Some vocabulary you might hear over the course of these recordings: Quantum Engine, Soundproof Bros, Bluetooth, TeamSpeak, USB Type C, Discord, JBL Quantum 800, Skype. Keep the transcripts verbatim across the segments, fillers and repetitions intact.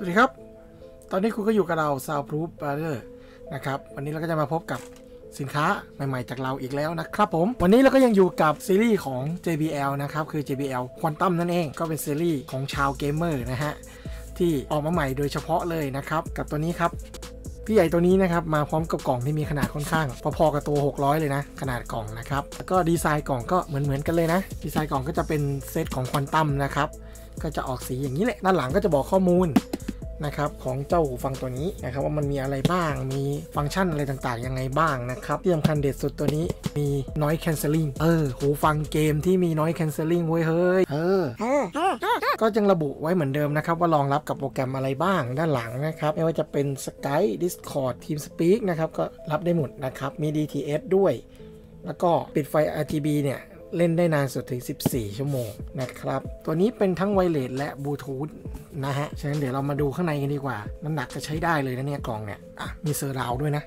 สวัสดีครับตอนนี้คุณก็อยู่กับเรา Soundproof Bros นะครับวันนี้เราก็จะมาพบกับสินค้าใหม่ๆจากเราอีกแล้วนะครับผมวันนี้เราก็ยังอยู่กับซีรีส์ของ เจ บี แอล นะครับคือ เจ บี แอล Quantum นั่นเองก็เป็นซีรีส์ของชาวเกมเมอร์นะฮะที่ออกมาใหม่โดยเฉพาะเลยนะครับกับตัวนี้ครับพี่ใหญ่ตัวนี้นะครับมาพร้อมกับกล่องที่มีขนาดค่อนข้างพอๆกับตัวหกร้อยเลยนะขนาดกล่องนะครับแล้วก็ดีไซน์กล่องก็เหมือนๆกันเลยนะดีไซน์กล่องก็จะเป็นเซตของ Quantum นะครับก็จะออกสีอย่างนี้แหละด้านหลังก็จะบอกข้อมูลนะครับของเจ้าหูฟังตัวนี้นะครับว่ามันมีอะไรบ้างมีฟังก์ชันอะไรต่างๆยังไงบ้างนะครับที่สำคัญเด็ดสุดตัวนี้มี noise cancelling เออหูฟังเกมที่มี noise cancelling เว้ยเฮ้ยเออก็ยังระบุไว้เหมือนเดิมนะครับว่ารองรับกับโปรแกรมอะไรบ้างด้านหลังนะครับไม่ว่าจะเป็น Skype Discord TeamSpeak นะครับก็รับได้หมดนะครับมี ดี ที เอส ด้วยแล้วก็ปิดไฟ อาร์ จี บี เนี่ยเล่นได้นานสุดถึงสิบสี่ชั่วโมงนะครับตัวนี้เป็นทั้งไวเลสและบลูทูธนะฮะฉะนั้นเดี๋ยวเรามาดูข้างในกันดีกว่าน้ำหนักก็ใช้ได้เลยนะเนี่ยกล่องเนี่ยอ่ะมีเซอร์ราวด้วยนะ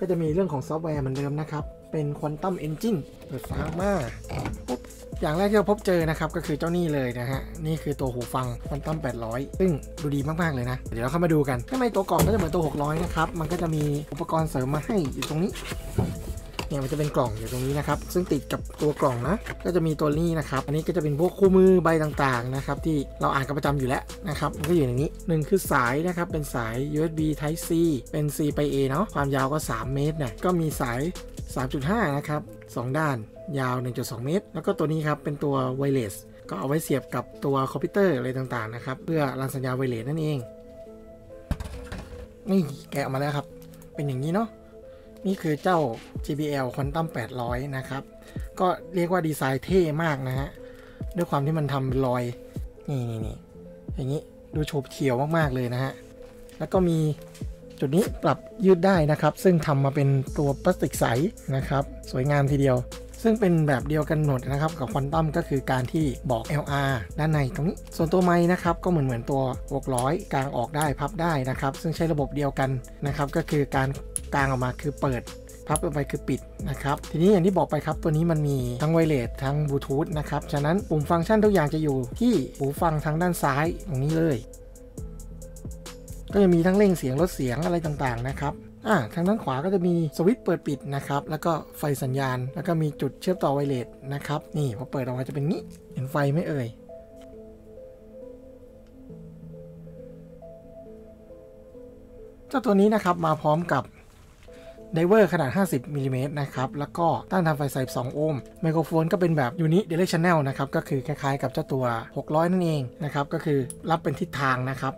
ก็จะมีเรื่องของซอฟต์แวร์เหมือนเดิมนะครับเป็นควอนตัมเอนจินเปิดฝามาปุ๊บอย่างแรกที่เราพบเจอนะครับก็คือเจ้านี่เลยนะฮะนี่คือตัวหูฟังควอนตัมแปดร้อยซึ่งดูดีมากๆเลยนะเดี๋ยวเราเข้ามาดูกันข้างในตัวกล่องก็จะเหมือนตัวหกร้อยนะครับมันก็จะมีอุปกรณ์เสริมมาให้อยู่ตรงนี้เนี่ยมันจะเป็นกล่องอยู่ตรงนี้นะครับซึ่งติดกับตัวกล่องนะก็จะมีตัวนี้นะครับอันนี้ก็จะเป็นพวกคู่มือใบต่างๆนะครับที่เราอ่านกันประจำอยู่แล้วนะครับมันก็อยู่ในนี้หนึ่งคือสายนะครับเป็นสาย ยู เอส บี Type C เป็น C ไป A เนาะความยาวก็สามเมตรนะก็มีสาย สามจุดห้า นะครับสองด้านยาว หนึ่งจุดสอง เมตรแล้วก็ตัวนี้ครับเป็นตัวไวเลสก็เอาไว้เสียบกับตัวคอมพิวเตอร์อะไรต่างๆนะครับเพื่อรันสัญญาไวเลสนั่นเองนี่แกะออกมาแล้วครับเป็นอย่างนี้เนาะนี่คือเจ้า เจ บี แอล Quantum แปดร้อยนะครับก็เรียกว่าดีไซน์เท่มากนะฮะด้วยความที่มันทำเป็นรอยนี่นี่นี่อย่างนี้ดูโฉบเฉี่ยวมากๆเลยนะฮะแล้วก็มีจุดนี้ปรับยืดได้นะครับซึ่งทำมาเป็นตัวพลาสติกใสนะครับสวยงามทีเดียวซึ่งเป็นแบบเดียวกันหมดนะครับกับ Quantum ก็คือการที่บอก แอล อาร์ ด้านในตรงนี้ส่วนตัวไมค์นะครับก็เหมือนเหมือนตัวหกร้อยกลางออกได้พับได้นะครับซึ่งใช้ระบบเดียวกันนะครับก็คือการกลางออกมาคือเปิดพับออกไปคือปิดนะครับทีนี้อย่างที่บอกไปครับตัวนี้มันมีทั้งไวเลสทั้งบลูทูธนะครับฉะนั้นปุ่มฟังก์ชันทุกอย่างจะอยู่ที่หูฟังทางด้านซ้ายตรงนี้เลยก็จะมีทั้งเร่งเสียงลดเสียงอะไรต่างๆนะครับอ่าทางด้านขวาก็จะมีสวิตช์เปิดปิดนะครับแล้วก็ไฟสัญญาณแล้วก็มีจุดเชื่อมต่อไวเลสนะครับนี่พอเปิดออกมาจะเป็นงี้เห็นไฟไหมเอ่ยเจ้าตัวนี้นะครับมาพร้อมกับไดเวอร์ขนาดห้าสิบมิลลิเมตรนะครับแล้วก็ต้านทานไฟสิบสองโอห์มไมโครโฟนก็เป็นแบบยูนิเดเรคชั่นแนลนะครับก็คือคล้ายๆกับเจ้าตัวหกร้อยนั่นเองนะครับก็คือรับเป็นทิศทางนะครับ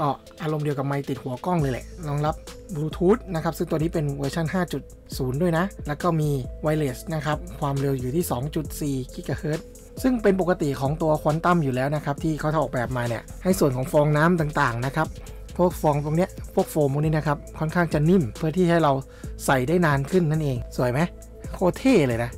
ก็อารมณ์เดียวกับไมค์ติดหัวกล้องเลยแหละรองรับบลูทูธนะครับซึ่งตัวนี้เป็นเวอร์ชัน ห้าจุดศูนย์ ด้วยนะแล้วก็มีไวเลสนะครับความเร็วอยู่ที่ สองจุดสี่ กิกะเฮิรตซ์ซึ่งเป็นปกติของตัวควอนตัมอยู่แล้วนะครับที่เขาออกแบบมาเนี่ยให้ส่วนของฟองน้ำต่างๆนะครับพวกฟองตรงเนี้ยพวกโฟมพวกนี้นะครับค่อนข้างจะนิ่มเพื่อที่ให้เราใส่ได้นานขึ้นนั่นเองสวยไหมโคตรเท่เลยนะ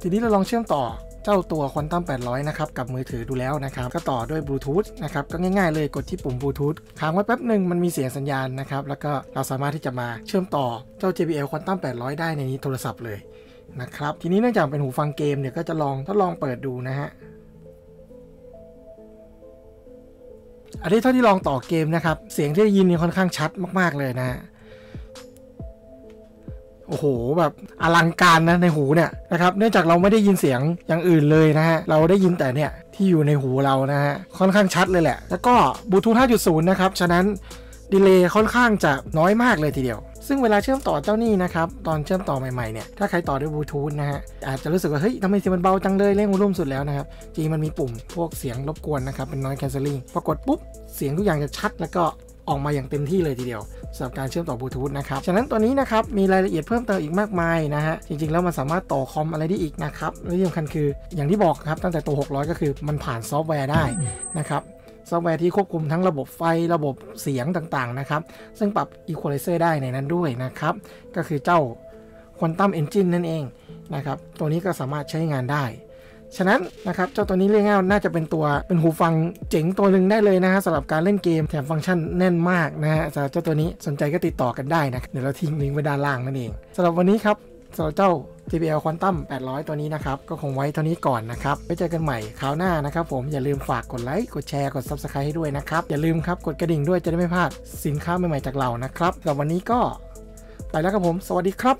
ทีนี้เราลองเชื่อมต่อเจ้าตัว Quantum แปดร้อยนะครับกับมือถือดูแล้วนะครับก็ต่อด้วยบลูทูธนะครับก็ง่ายๆเลยกดที่ปุ่มบลูทูธค้างไว้แป๊บหนึ่งมันมีเสียงสัญญาณนะครับแล้วก็เราสามารถที่จะมาเชื่อมต่อเจ้า เจ บี แอล Quantum แปดร้อยได้ในนี้โทรศัพท์เลยนะครับทีนี้เนื่องจากเป็นหูฟังเกมเนี่ยก็จะลองทดลองเปิดดูนะฮะอันนี้เท่าที่ลองต่อเกมนะครับเสียงที่ได้ยินนี่ค่อนข้างชัดมากๆเลยนะโอ้โหแบบอลังการนะในหูเนี่ยนะครับเนื่องจากเราไม่ได้ยินเสียงอย่างอื่นเลยนะฮะเราได้ยินแต่เนี่ยที่อยู่ในหูเรานะฮะค่อนข้างชัดเลยแหละแล้วก็บลูทูธ ห้าจุดศูนย์ นะครับฉะนั้นดีเลย์ค่อนข้างจะน้อยมากเลยทีเดียวซึ่งเวลาเชื่อมต่อเจ้านี่นะครับตอนเชื่อมต่อใหม่ๆเนี่ยถ้าใครต่อด้วยบลูทูธนะฮะอาจจะรู้สึกว่าเฮ้ยทำไมเสียงมันเบาจังเลยเร่งวอลลุ่มสุดแล้วนะครับจริงมันมีปุ่มพวกเสียงรบกวนนะครับเป็น noise cancelling พอกดปุ๊บเสียงทุกอย่างจะชัดแล้วก็ออกมาอย่างเต็มที่เลยทีเดียวสำหรับการเชื่อมต่อบลูทูธนะครับฉะนั้นตัวนี้นะครับมีรายละเอียดเพิ่มเติมอีกมากมายนะฮะจริงๆแล้วมันสามารถต่อคอมอะไรได้อีกนะครับและที่สำคัญคืออย่างที่บอกครับตั้งแต่ตัวหกร้อยก็คือมันผ่านซอฟต์แวร์ได้นะครับซอฟต์แวร์ที่ควบคุมทั้งระบบไฟระบบเสียงต่างๆนะครับซึ่งปรับ Equalizer ได้ในนั้นด้วยนะครับก็คือเจ้า Quantum Engine นั่นเองนะครับตัวนี้ก็สามารถใช้งานได้ฉะนั้นนะครับเจ้าตัวนี้เรียกง่ายน่าจะเป็นตัวเป็นหูฟังเจ๋งตัวหนึ่งได้เลยนะฮะสำหรับการเล่นเกมแถมฟังก์ชันแน่นมากนะฮะเจ้าตัวนี้สนใจก็ติดต่อกันได้นะเดี๋ยวเราทิ้งลิงก์ไว้ด้านล่างนั่นเองสำหรับวันนี้ครับ สำหรับเจ้า เจ บี แอล Quantum แปดร้อย ตัวนี้นะครับก็คงไว้เท่านี้ก่อนนะครับไว้เจอกันใหม่คราวหน้านะครับผมอย่าลืมฝากกดไลค์กดแชร์กด ซับสไครบ์ ให้ด้วยนะครับอย่าลืมครับกดกระดิ่งด้วยจะได้ไม่พลาดสินค้าใหม่ๆจากเรานะครับสำหรับวันนี้ก็ไปแล้วครับผมสวัสดีครับ